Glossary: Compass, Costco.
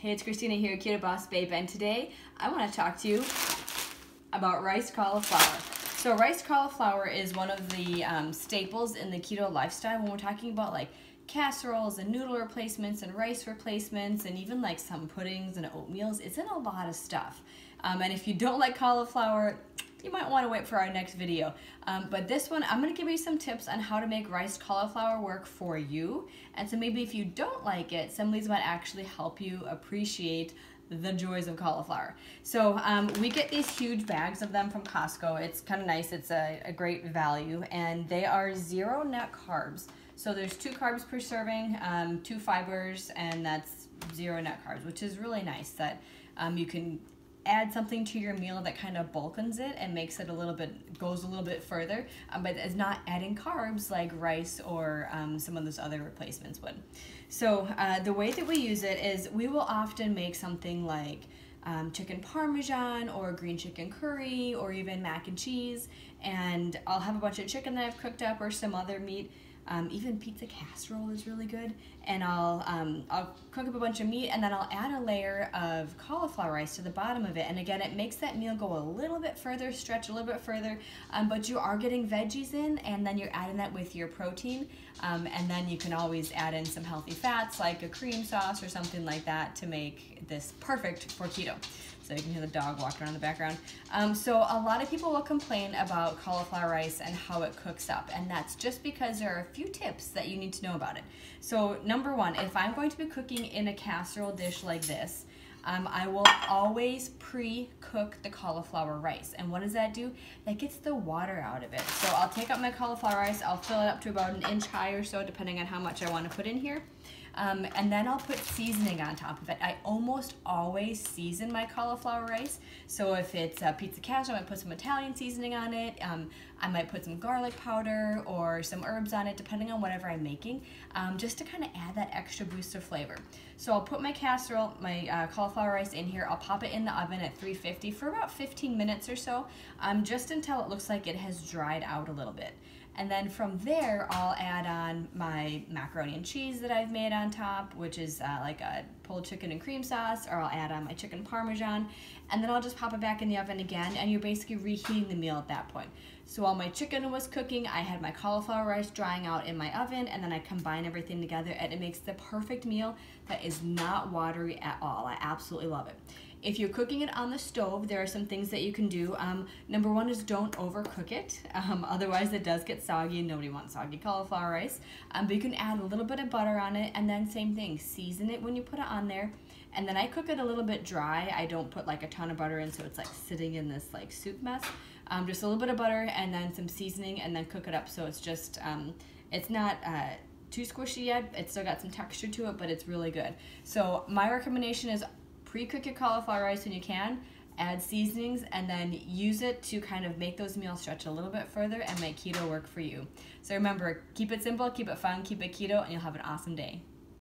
Hey, it's Christina here, Keto Boss Babe, and today I want to talk to you about rice cauliflower. So rice cauliflower is one of the staples in the keto lifestyle when we're talking about like casseroles and noodle replacements and rice replacements and even like some puddings and oatmeals. It's in a lot of stuff. And if you don't like cauliflower, you might want to wait for our next video. But this one, I'm going to give you some tips on how to make rice cauliflower work for you. And so maybe if you don't like it, some of these might actually help you appreciate the joys of cauliflower. So we get these huge bags of them from Costco. It's kind of nice. It's a great value. And they are zero net carbs. So there's 2 carbs per serving, 2 fibers, and that's zero net carbs, which is really nice that you can add something to your meal that kind of bulkens it and makes it a little bit, goes a little bit further, but it's not adding carbs like rice or some of those other replacements would. So the way that we use it is we will often make something like chicken parmesan or green chicken curry or even mac and cheese, and I'll have a bunch of chicken that I've cooked up or some other meat. Even pizza casserole is really good, and I'll cook up a bunch of meat and then I'll add a layer of cauliflower rice to the bottom of it, and again it makes that meal go a little bit further, stretch a little bit further, but you are getting veggies in, and then you're adding that with your protein, and then you can always add in some healthy fats like a cream sauce or something like that to make this perfect for keto. So you can hear the dog walking around in the background. So a lot of people will complain about cauliflower rice and how it cooks up, and that's just because there are a few tips that you need to know about it. So number 1, if I'm going to be cooking in a casserole dish like this, I will always pre-cook the cauliflower rice. And what does that do? That gets the water out of it. So I'll take out my cauliflower rice, I'll fill it up to about an inch high or so, depending on how much I want to put in here. And then I'll put seasoning on top of it. I almost always season my cauliflower rice. So if it's a pizza casserole, I might put some Italian seasoning on it. I might put some garlic powder or some herbs on it, depending on whatever I'm making, just to kind of add that extra boost of flavor. So I'll put my casserole, my cauliflower rice in here. I'll pop it in the oven at 350 for about 15 minutes or so, just until it looks like it has dried out a little bit. And then from there, I'll add on my macaroni and cheese that I've made on top, which is like a pulled chicken and cream sauce, or I'll add on my chicken parmesan, and then I'll just pop it back in the oven again, and you're basically reheating the meal at that point. So while my chicken was cooking, I had my cauliflower rice drying out in my oven, and then I combine everything together, and it makes the perfect meal that is not watery at all. I absolutely love it. If you're cooking it on the stove, there are some things that you can do. Number 1 is don't overcook it. Otherwise it does get soggy, and nobody wants soggy cauliflower rice. But you can add a little bit of butter on it, and then same thing, season it when you put it on there. And then I cook it a little bit dry. I don't put like a ton of butter in, so it's like sitting in this like soup mess. Just a little bit of butter and then some seasoning, and then cook it up so it's just, it's not, too squishy yet. It's still got some texture to it, but it's really good. So my recommendation is pre-cook your cauliflower rice when you can, add seasonings, and then use it to kind of make those meals stretch a little bit further and make keto work for you. So remember, keep it simple, keep it fun, keep it keto, and you'll have an awesome day.